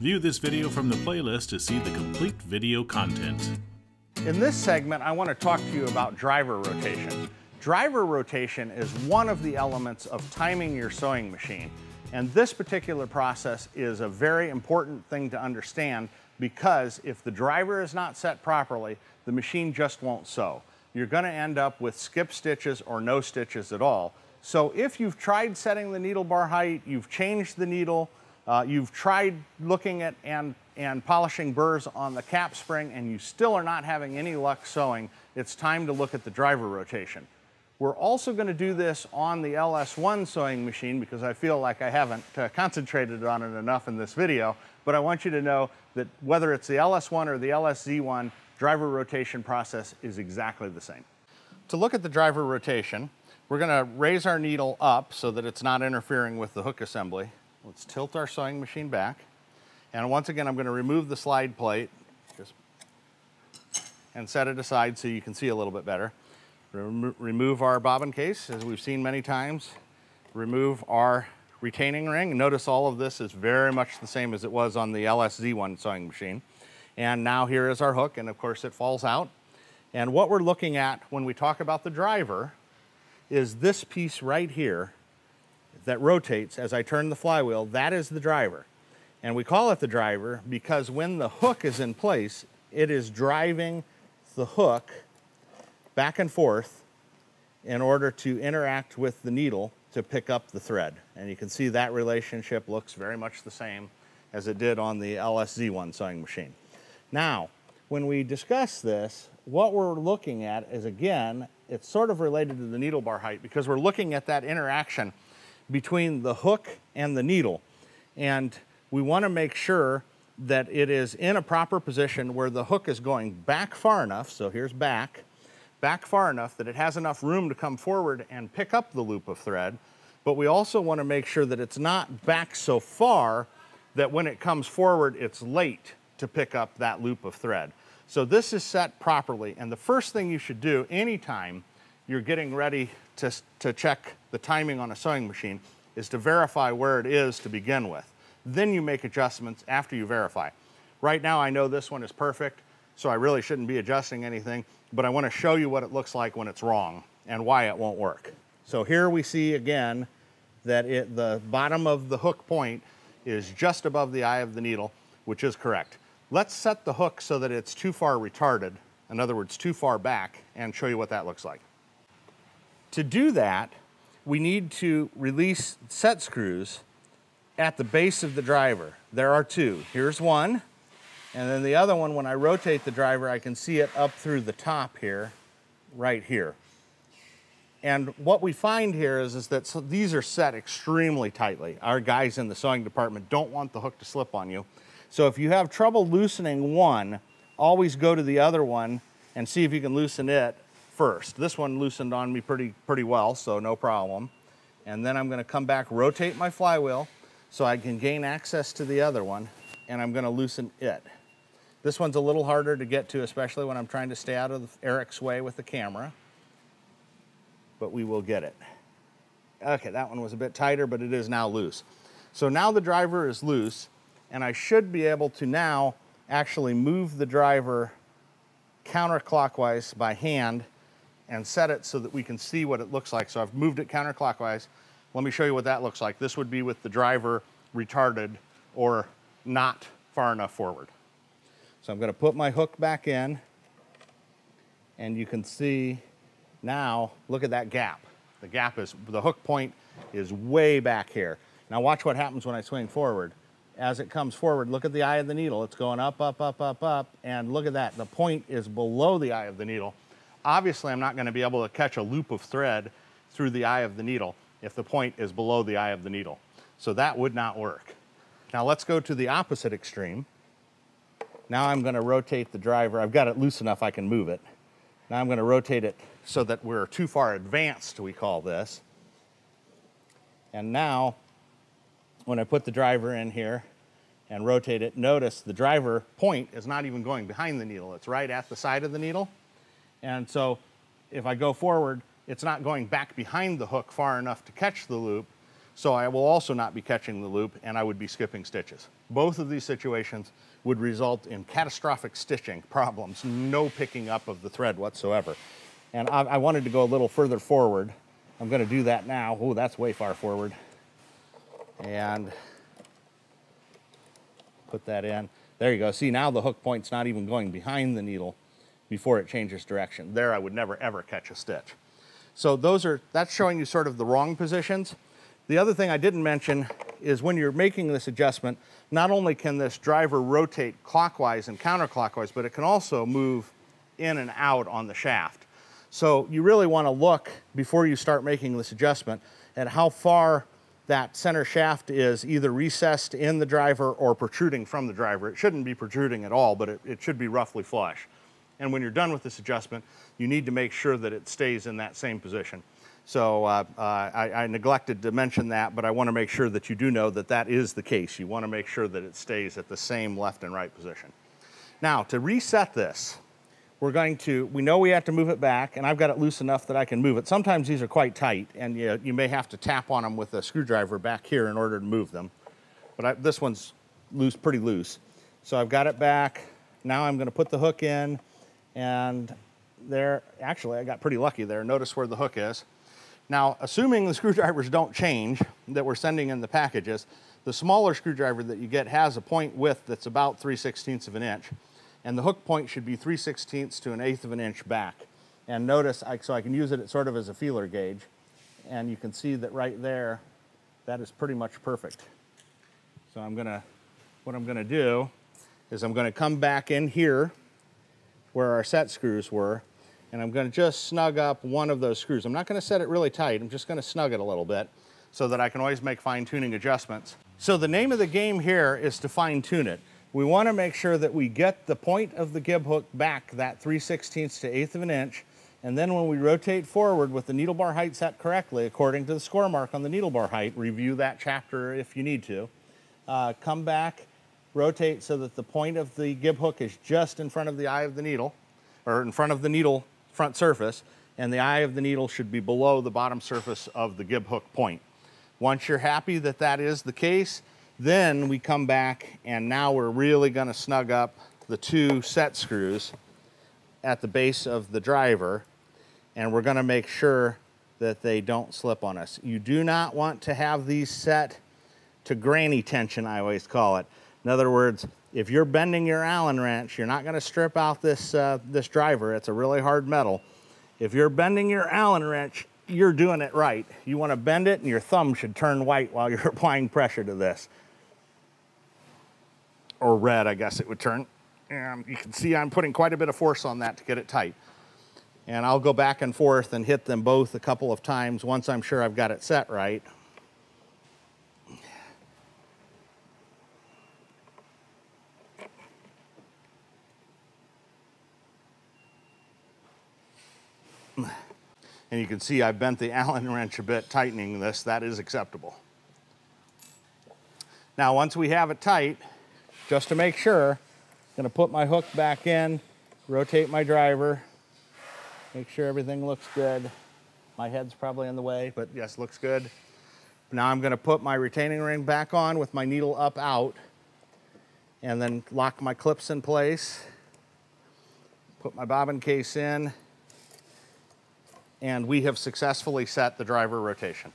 View this video from the playlist to see the complete video content. In this segment, I want to talk to you about driver rotation. Driver rotation is one of the elements of timing your sewing machine. And this particular process is a very important thing to understand because if the driver is not set properly, the machine just won't sew. You're going to end up with skip stitches or no stitches at all. So if you've tried setting the needle bar height, you've changed the needle, you've tried looking at and polishing burrs on the cap spring and you still are not having any luck sewing, it's time to look at the driver rotation. We're also going to do this on the LS1 sewing machine because I feel like I haven't concentrated on it enough in this video, but I want you to know that whether it's the LS1 or the LSZ1, driver rotation process is exactly the same. To look at the driver rotation, we're going to raise our needle up so that it's not interfering with the hook assembly. Let's tilt our sewing machine back. And once again, I'm going to remove the slide plate and set it aside so you can see a little bit better. Remove our bobbin case, as we've seen many times. Remove our retaining ring. Notice all of this is very much the same as it was on the LSZ1 sewing machine. And now here is our hook, and of course it falls out. And what we're looking at when we talk about the driver is this piece right here that rotates as I turn the flywheel. That is the driver. And we call it the driver because when the hook is in place, it is driving the hook back and forth in order to interact with the needle to pick up the thread. And you can see that relationship looks very much the same as it did on the LSZ1 sewing machine. Now, when we discuss this, what we're looking at is, again, it's sort of related to the needle bar height because we're looking at that interaction between the hook and the needle. And we want to make sure that it is in a proper position where the hook is going back far enough, so here's back far enough that it has enough room to come forward and pick up the loop of thread, but we also want to make sure that it's not back so far that when it comes forward, it's late to pick up that loop of thread. So this is set properly, and the first thing you should do anytime you're getting ready to check the timing on a sewing machine is to verify where it is to begin with. Then you make adjustments after you verify. Right now, I know this one is perfect, so I really shouldn't be adjusting anything, but I want to show you what it looks like when it's wrong and why it won't work. So here we see again that the bottom of the hook point is just above the eye of the needle, which is correct. Let's set the hook so that it's too far retarded, in other words, too far back, and show you what that looks like. To do that, we need to release set screws at the base of the driver. There are two. Here's one. And then the other one, when I rotate the driver, I can see it up through the top here, right here. And what we find here is that these are set extremely tightly. Our guys in the sewing department don't want the hook to slip on you. So if you have trouble loosening one, always go to the other one and see if you can loosen it first. This one loosened on me pretty well, so no problem. And then I'm gonna come back, rotate my flywheel so I can gain access to the other one, and I'm gonna loosen it. This one's a little harder to get to, especially when I'm trying to stay out of Eric's way with the camera, but we will get it. Okay, that one was a bit tighter, but it is now loose. So now the driver is loose, and I should be able to now actually move the driver counterclockwise by hand and set it so that we can see what it looks like. So I've moved it counterclockwise. Let me show you what that looks like. This would be with the driver retarded or not far enough forward. So I'm going to put my hook back in, and you can see now, look at that gap. The gap is, the hook point is way back here. Now watch what happens when I swing forward. As it comes forward, look at the eye of the needle. It's going up, up, up, up, up, and look at that. The point is below the eye of the needle. Obviously, I'm not going to be able to catch a loop of thread through the eye of the needle if the point is below the eye of the needle. So that would not work. Now let's go to the opposite extreme. Now I'm going to rotate the driver. I've got it loose enough I can move it. Now I'm going to rotate it so that we're too far advanced, we call this. And now, when I put the driver in here and rotate it, notice the driver point is not even going behind the needle. It's right at the side of the needle. And so if I go forward, it's not going back behind the hook far enough to catch the loop. So I will also not be catching the loop, and I would be skipping stitches. Both of these situations would result in catastrophic stitching problems, no picking up of the thread whatsoever. And I wanted to go a little further forward. I'm gonna do that now. Oh, that's way far forward. And put that in. There you go. See, now the hook point's not even going behind the needle before it changes direction. There I would never ever catch a stitch. So those are, that's showing you sort of the wrong positions. The other thing I didn't mention is when you're making this adjustment, not only can this driver rotate clockwise and counterclockwise, but it can also move in and out on the shaft. So you really want to look before you start making this adjustment at how far that center shaft is either recessed in the driver or protruding from the driver. It shouldn't be protruding at all, but it should be roughly flush. And when you're done with this adjustment, you need to make sure that it stays in that same position. So I neglected to mention that, but I want to make sure that you do know that that is the case. You want to make sure that it stays at the same left and right position. Now, to reset this, we're going to, we know we have to move it back, and I've got it loose enough that I can move it. Sometimes these are quite tight, and you may have to tap on them with a screwdriver back here in order to move them. But this one's loose, pretty loose. So I've got it back. Now I'm gonna put the hook in, and there, actually I got pretty lucky there. Notice where the hook is. Now, assuming the screwdrivers don't change that we're sending in the packages, the smaller screwdriver that you get has a point width that's about 3/16 of an inch. And the hook point should be 3/16 to 1/8 of an inch back. And notice, so I can use it sort of as a feeler gauge. And you can see that right there, that is pretty much perfect. So I'm gonna, what I'm gonna do is I'm gonna come back in here where our set screws were, and I'm gonna just snug up one of those screws. I'm not gonna set it really tight, I'm just gonna snug it a little bit so that I can always make fine-tuning adjustments. So the name of the game here is to fine-tune it. We want to make sure that we get the point of the gib hook back that 3/16 to 1/8 of an inch, and then when we rotate forward with the needle bar height set correctly according to the score mark on the needle bar height, review that chapter if you need to, come back, rotate so that the point of the gib hook is just in front of the eye of the needle, or in front of the needle front surface, and the eye of the needle should be below the bottom surface of the gib hook point. Once you're happy that that is the case, then we come back, and now we're really gonna snug up the two set screws at the base of the driver, and we're gonna make sure that they don't slip on us. You do not want to have these set to granny tension, I always call it. In other words, if you're bending your Allen wrench, you're not gonna strip out this, this driver. It's a really hard metal. If you're bending your Allen wrench, you're doing it right. You wanna bend it, and your thumb should turn white while you're applying pressure to this. Or red, I guess it would turn. You can see I'm putting quite a bit of force on that to get it tight. And I'll go back and forth and hit them both a couple of times once I'm sure I've got it set right. And you can see I bent the Allen wrench a bit tightening this. That is acceptable. Now, once we have it tight, just to make sure, I'm gonna put my hook back in, rotate my driver, make sure everything looks good. My head's probably in the way, but yes, looks good. Now I'm gonna put my retaining ring back on with my needle up out, and then lock my clips in place, put my bobbin case in, and we have successfully set the driver rotation.